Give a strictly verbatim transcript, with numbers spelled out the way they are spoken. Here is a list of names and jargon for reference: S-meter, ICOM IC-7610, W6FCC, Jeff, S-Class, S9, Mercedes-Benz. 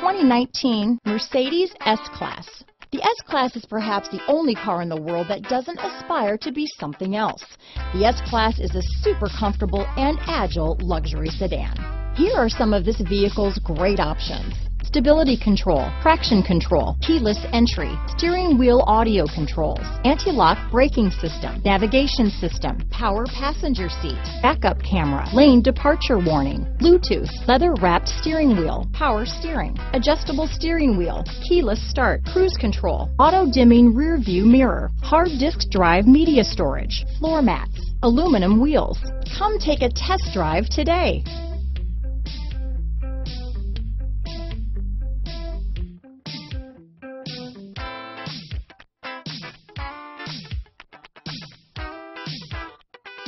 twenty nineteen Mercedes S-Class. The S-Class is perhaps the only car in the world that doesn't aspire to be something else. The S-Class is a super comfortable and agile luxury sedan. Here are some of this vehicle's great options: stability control, traction control, keyless entry, steering wheel audio controls, anti-lock braking system, navigation system, power passenger seat, backup camera, lane departure warning, Bluetooth, leather-wrapped steering wheel, power steering, adjustable steering wheel, keyless start, cruise control, auto-dimming rear view mirror, hard disk drive media storage, floor mats, aluminum wheels. Come take a test drive today.